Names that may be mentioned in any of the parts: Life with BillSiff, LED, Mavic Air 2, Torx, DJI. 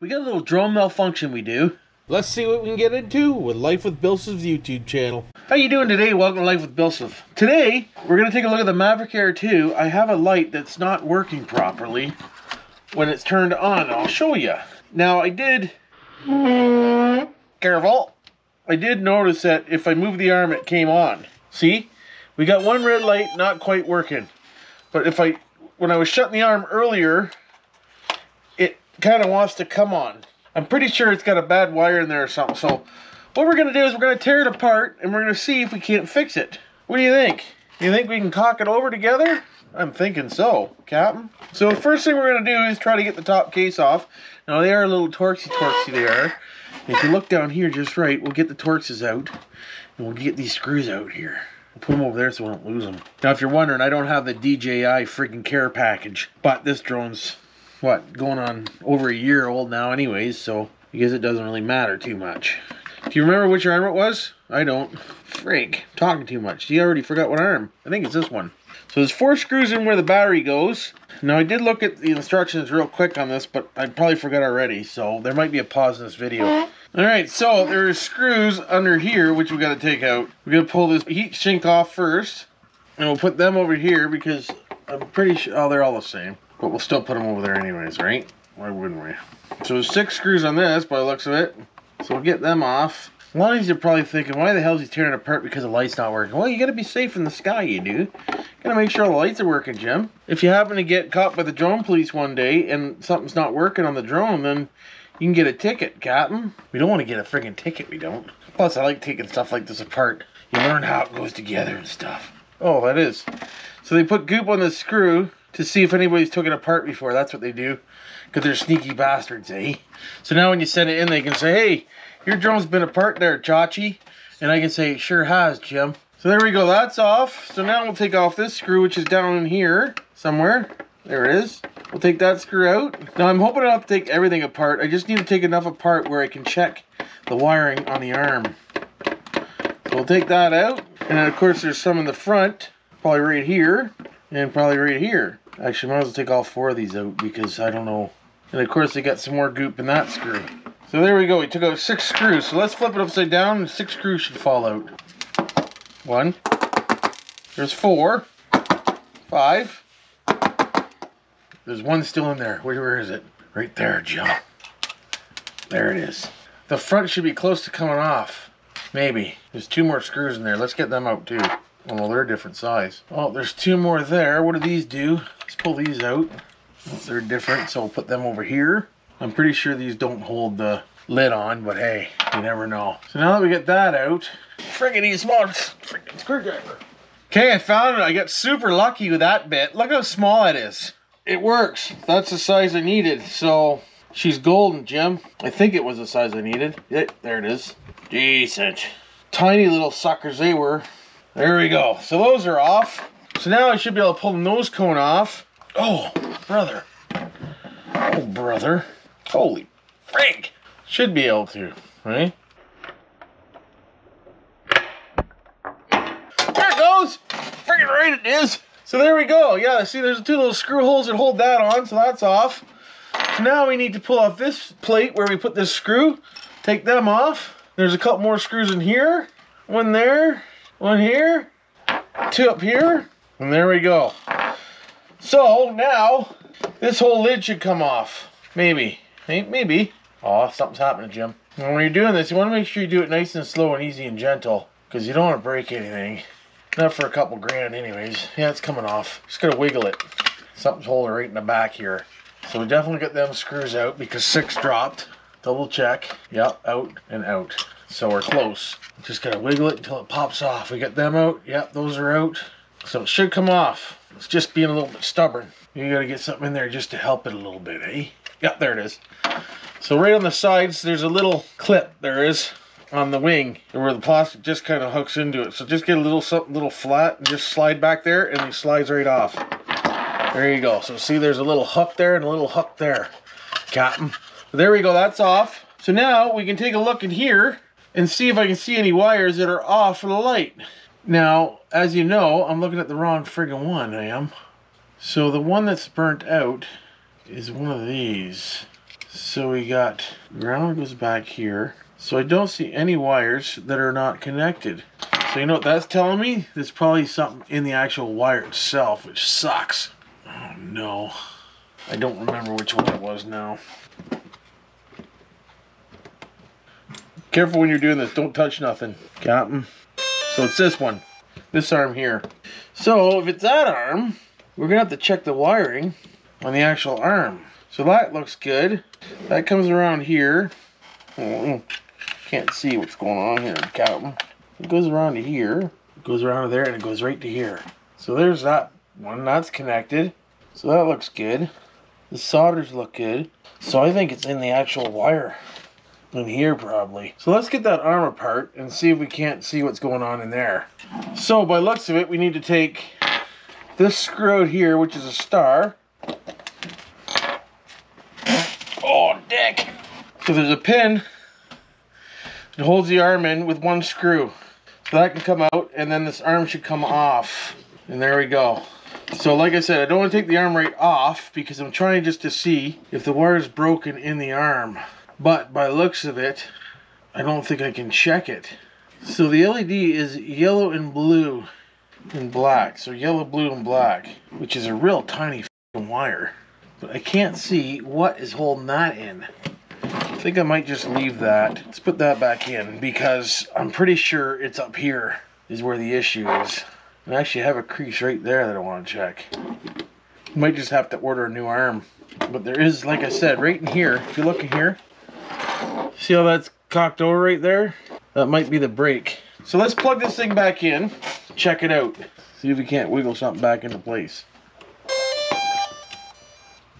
We got a little drone malfunction we do. Let's see what we can get into with Life with BillSiff's YouTube channel. How you doing today? Welcome to Life with BillSiff. Today, we're going to take a look at the Mavic Air 2. I have a light that's not working properly when it's turned on. I'll show you. Now, I did... Careful. I did notice that if I moved the arm, it came on. See? We got one red light not quite working. But if I... When I was shutting the arm earlier, it kind of wants to come on. I'm pretty sure it's got a bad wire in there or something. So what we're going to do is we're going to tear it apart and we're going to see if we can't fix it. What do you think? You think we can caulk it over together? I'm thinking so, Captain. So the first thing we're going to do is try to get the top case off. Now they are a little Torxy they are. And if you look down here just right, we'll get the Torxes out and we'll get these screws out here. We'll put them over there so we don't lose them. Now, if you're wondering, I don't have the DJI freaking care package, but this drone's, what, going on over a year old now anyways, so I guess it doesn't really matter too much. Do you remember which arm it was? I don't. Frank, talking too much. He already forgot what arm. I think it's this one. So there's 4 screws in where the battery goes. Now, I did look at the instructions real quick on this, but I probably forgot already, so there might be a pause in this video. Alright, so there are screws under here, which we got to take out. We're going to pull this heat sink off first, and we'll put them over here because I'm pretty sure... Oh, they're all the same. But we'll still put them over there anyways, right? Why wouldn't we? So there's 6 screws on this by the looks of it. So we'll get them off. A lot of you are probably thinking, why the hell is he tearing it apart because the light's not working? Well, you got to be safe in the sky, you do. Got to make sure all the lights are working, Jim. If you happen to get caught by the drone police one day and something's not working on the drone, then you can get a ticket, Captain. We don't want to get a friggin' ticket, we don't. Plus, I like taking stuff like this apart. You learn how it goes together and stuff. Oh, that is. So they put goop on the screw to see if anybody's took it apart before. That's what they do. Because they're sneaky bastards, eh? So now when you send it in, they can say, hey, your drone's been apart there, Chachi. And I can say, it sure has, Jim. So there we go, that's off. So now we'll take off this screw, which is down in here somewhere. There it is. We'll take that screw out. Now I'm hoping I don't have to take everything apart. I just need to take enough apart where I can check the wiring on the arm. So we'll take that out. And then of course there's some in the front, probably right here, and probably right here. Actually, I might as well take all 4 of these out because I don't know. And of course they got some more goop in that screw. So there we go, we took out 6 screws. So let's flip it upside down and 6 screws should fall out. 1, there's 4, 5, there's 1 still in there. Where is it? Right there, Jim. There it is. The front should be close to coming off. Maybe. There's 2 more screws in there. Let's get them out too. Oh, well, they're a different size. Oh, there's 2 more there. What do these do? Let's pull these out. They're different, so we'll put them over here. I'm pretty sure these don't hold the lid on, but hey, you never know. So now that we get that out, friggin' small friggin' screwdriver. Okay, I found it. I got super lucky with that bit. Look how small it is. It works. That's the size I needed. So she's golden, Jim. I think it was the size I needed. Yep, there it is. Decent. Tiny little suckers they were. There we go. So those are off. So now I should be able to pull the nose cone off. Oh, brother. Oh, brother. Holy Frank. Should be able to, right? There it goes. Friggin' right it is. So there we go. Yeah, see, there's 2 little screw holes that hold that on, so that's off. So now we need to pull off this plate where we put this screw. Take them off. There's a couple more screws in here. 1 there. 1 here. 2 up here. And there we go. So now this whole lid should come off. Maybe. Maybe. Oh, something's happening, Jim. And when you're doing this, you want to make sure you do it nice and slow and easy and gentle. Because you don't want to break anything. Not for a couple grand anyways. Yeah, it's coming off. Just gotta wiggle it. Something's holding right in the back here. So we definitely got them screws out because 6 dropped. Double check. Yep, out and out. So we're close. Just gotta wiggle it until it pops off. We got them out. Yep, those are out. So it should come off. It's just being a little bit stubborn. You gotta get something in there just to help it a little bit, eh? Yep, there it is. So right on the sides, there's a little clip there is on the wing where the plastic just kind of hooks into it. So just get a little something little flat and just slide back there and it slides right off. There you go. So see, there's a little hook there and a little hook there, Captain. There we go, that's off. So now we can take a look in here and see if I can see any wires that are off for the light. Now, as you know, I'm looking at the wrong friggin' one, I am. So the one that's burnt out is one of these. So we got ground goes back here. So I don't see any wires that are not connected. So you know what that's telling me? There's probably something in the actual wire itself, which sucks. Oh no. I don't remember which one it was now. Careful when you're doing this, don't touch nothing. Got him. So it's this one, this arm here. So if it's that arm, we're gonna have to check the wiring on the actual arm. So that looks good. That comes around here. Oh, can't see what's going on here, Captain. It goes around to here, it goes around to there, and it goes right to here. So there's that one that's connected. So that looks good. The solders look good. So I think it's in the actual wire in here probably. So let's get that arm apart and see if we can't see what's going on in there. So by looks of it, we need to take this screw out here, which is a star. Oh, dick! So there's a pin that holds the arm in with one screw. So that can come out, and then this arm should come off. And there we go. So like I said, I don't want to take the arm right off because I'm trying just to see if the wire is broken in the arm. But by the looks of it, I don't think I can check it. So the LED is yellow and blue and black. So yellow, blue, and black, which is a real tiny f***ing wire. But I can't see what is holding that in. I think I might just leave that. Let's put that back in because I'm pretty sure it's up here is where the issue is. And I actually have a crease right there that I want to check. Might just have to order a new arm. But there is, like I said, right in here, if you look in here, see how that's cocked over right there? That might be the brake. So let's plug this thing back in, check it out. See if we can't wiggle something back into place.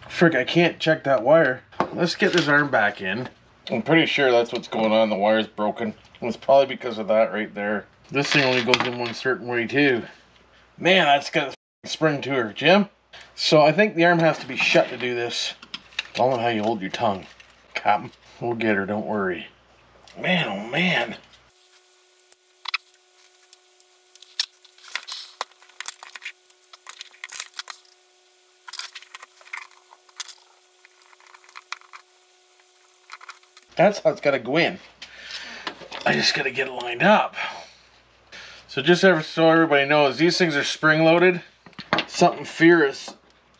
Frick, I can't check that wire. Let's get this arm back in. I'm pretty sure that's what's going on. The wire's broken. It's probably because of that right there. This thing only goes in one certain way too. Man, that's got a spring to her, Jim. So I think the arm has to be shut to do this. I don't know how you hold your tongue, Captain. We'll get her, don't worry. Man, oh man. That's how it's gotta go in. I just gotta get it lined up. So just so everybody knows, these things are spring-loaded. Something fierce.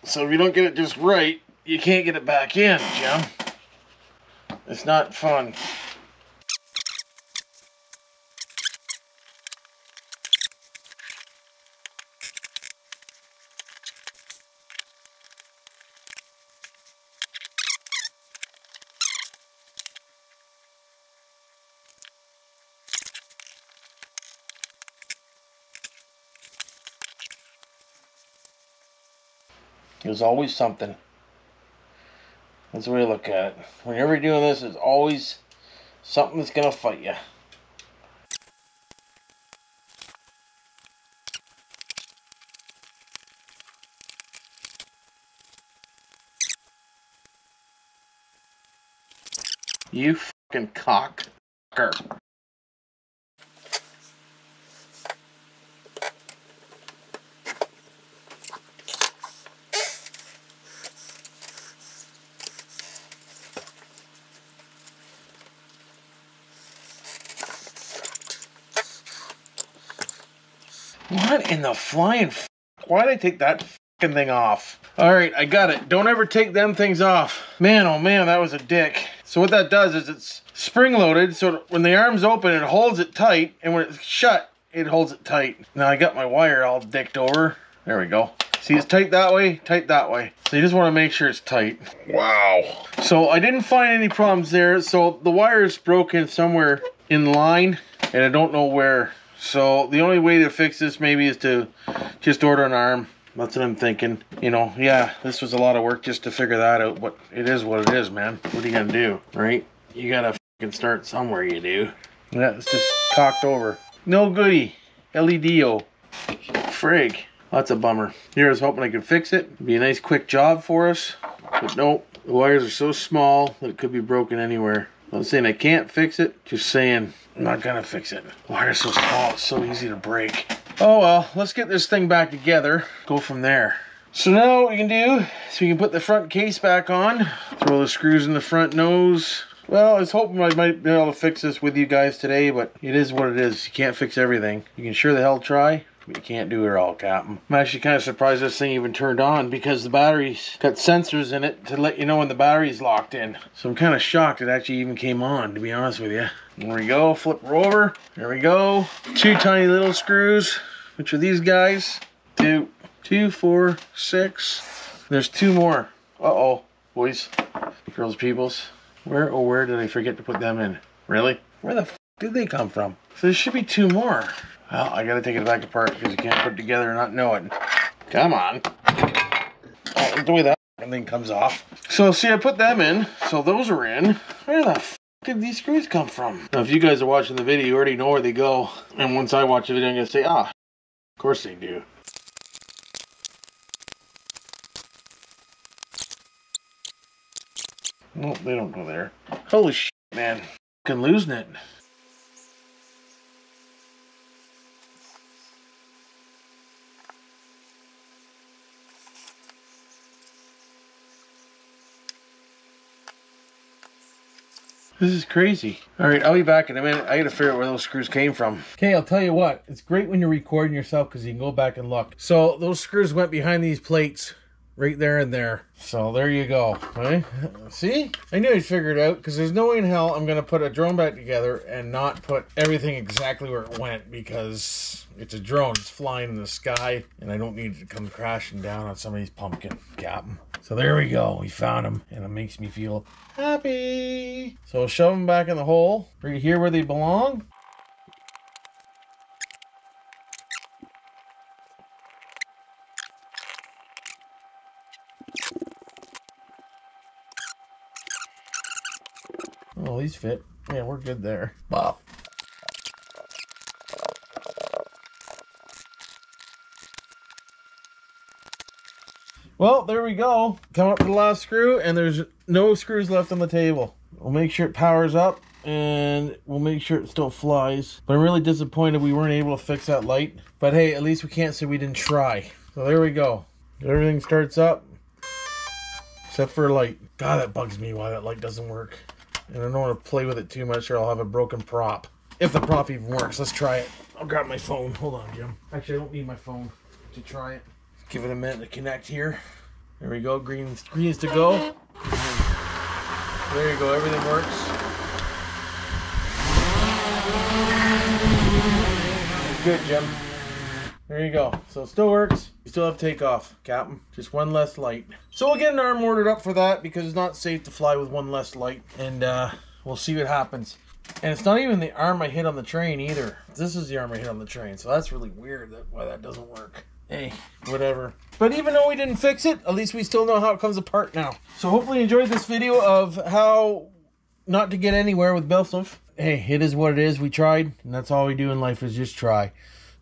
So if you don't get it just right, you can't get it back in, Jim. It's not fun. There's always something. That's the way I look at it. Whenever you're doing this, there's always something that's going to fight you. You fucking cock fucker. What in the flying f***? Why'd I take that f***ing thing off? Alright, I got it. Don't ever take them things off. Man, oh man, that was a dick. So what that does is it's spring-loaded, so when the arm's open, it holds it tight, and when it's shut, it holds it tight. Now I got my wire all dicked over. There we go. See, it's tight that way, tight that way. So you just want to make sure it's tight. Wow. So I didn't find any problems there, so the wire is broken somewhere in line, and I don't know where. So the only way to fix this maybe is to just order an arm. That's what I'm thinking. You know, yeah, this was a lot of work just to figure that out, but it is what it is, man. What are you gonna do, right? You gotta fucking start somewhere, you do. Yeah, it's just cocked over. No goody. LED-o. Frig. That's a bummer. Here, I was hoping I could fix it. It'd be a nice quick job for us, but nope. The wires are so small that it could be broken anywhere. I'm not saying I can't fix it, just saying I'm not gonna fix it. Wire's so small, it's so easy to break. Oh well, let's get this thing back together, go from there. So now what we can do is we can put the front case back on, throw the screws in the front nose. Well, I was hoping I might be able to fix this with you guys today, but it is what it is. You can't fix everything. You can sure the hell try, but you can't do it all, Captain. I'm actually kind of surprised this thing even turned on because the battery's got sensors in it to let you know when the battery's locked in. So I'm kind of shocked it actually even came on, to be honest with you. There we go, flip her over. There we go. Two tiny little screws, which are these guys. Two, 4, 6. There's two more. Uh-oh, boys, girls, peoples. Where, oh, where did I forget to put them in? Really? Where the f did they come from? So there should be two more. Well, I gotta take it back apart because you can't put it together and not know it. Come on. Oh, the way that thing comes off. So see, I put them in. So those are in. Where the f did these screws come from? Now, if you guys are watching the video, you already know where they go. And once I watch the video, I'm gonna say, ah, of course they do. Nope, they don't go there. Holy shit, man. Fucking losing it. This is crazy. All right, I'll be back in a minute. I gotta figure out where those screws came from. Okay, I'll tell you what. It's great when you're recording yourself because you can go back and look. So those screws went behind these plates. Right there and there. So there you go. Right? See? I knew I'd figure it out because there's no way in hell I'm going to put a drone back together and not put everything exactly where it went because it's a drone. It's flying in the sky and I don't need it to come crashing down on somebody's pumpkin. Got him. So there we go. We found them and it makes me feel happy. So shove them back in the hole right here where they belong. Oh, these fit. Yeah, we're good there. Wow. Well, there we go. Come up to the last screw, and there's no screws left on the table. We'll make sure it powers up, and we'll make sure it still flies. But I'm really disappointed we weren't able to fix that light. But hey, at least we can't say we didn't try. So there we go. Everything starts up, except for a light. God, that bugs me why that light doesn't work. And I don't want to play with it too much or I'll have a broken prop. If the prop even works, let's try it. I'll grab my phone. Hold on, Jim. Actually, I don't need my phone to try it. Give it a minute to connect here. There we go. Green is to go. There you go. Everything works. That's good, Jim. There you go. So it still works. You still have takeoff, Captain. Just one less light. So we'll get an arm ordered up for that because it's not safe to fly with one less light. And we'll see what happens. And it's not even the arm I hit on the train either. This is the arm I hit on the train. So that's really weird why that doesn't work. Hey, whatever. But even though we didn't fix it, at least we still know how it comes apart now. So hopefully you enjoyed this video of how not to get anywhere with BillSiff. Hey, it is what it is. We tried. And that's all we do in life is just try.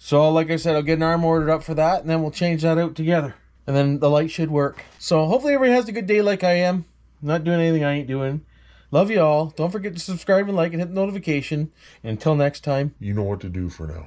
So like I said, I'll get an arm ordered up for that and then we'll change that out together. And then the light should work. So hopefully everybody has a good day like I am. I'm not doing anything I ain't doing. Love you all. Don't forget to subscribe and like and hit the notification. And until next time, you know what to do for now.